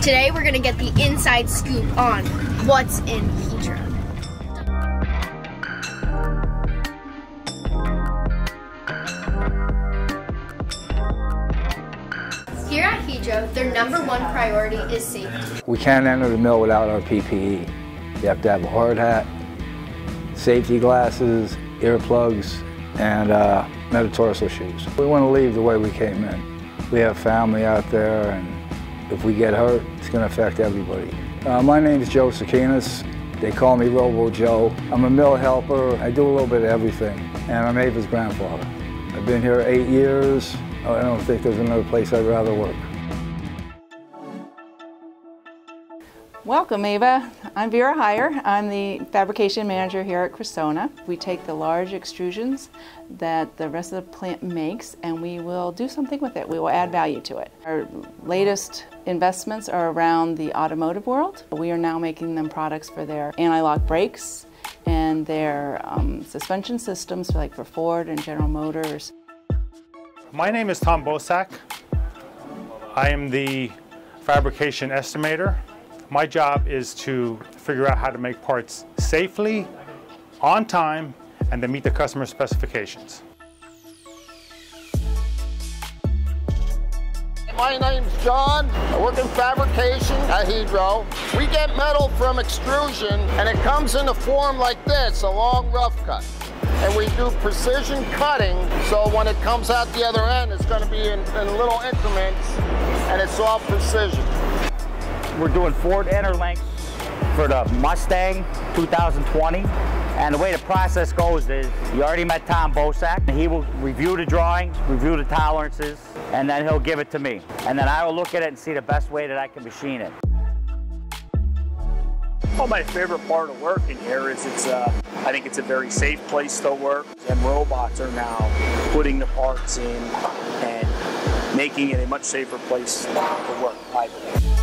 Today we're gonna get the inside scoop on what's in Hydro. Here at Hydro, their #1 priority is safety. We can't enter the mill without our PPE. You have to have a hard hat, safety glasses, earplugs, and metatarsal shoes. We want to leave the way we came in. We have family out there, and if we get hurt, it's going to affect everybody. My name is Joe Sakinas. They call me Robo Joe. I'm a mill helper. I do a little bit of everything, and I'm Ava's grandfather. I've been here 8 years. I don't think there's another place I'd rather work. Welcome, Ava. I'm Vera Heyer. I'm the fabrication manager here at Cressona. We take the large extrusions that the rest of the plant makes, and we will do something with it. We will add value to it. Our latest investments are around the automotive world. We are now making them products for their anti-lock brakes and their suspension systems, like for Ford and General Motors. My name is Tom Bosak. I am the fabrication estimator. My job is to figure out how to make parts safely, on time, and to meet the customer specifications. My name's John. I work in fabrication at Hydro. We get metal from extrusion, and it comes in a form like this, a long rough cut. And we do precision cutting, so when it comes out the other end, it's going to be in little increments, and it's all precision. We're doing Ford Interlinks for the Mustang 2020. And the way the process goes is, you already met Tom Bosak. He will review the drawings, review the tolerances, and then he'll give it to me. And then I will look at it and see the best way that I can machine it. Well, my favorite part of working here is I think it's a very safe place to work. And robots are now putting the parts in and making it a much safer place to work, I believe.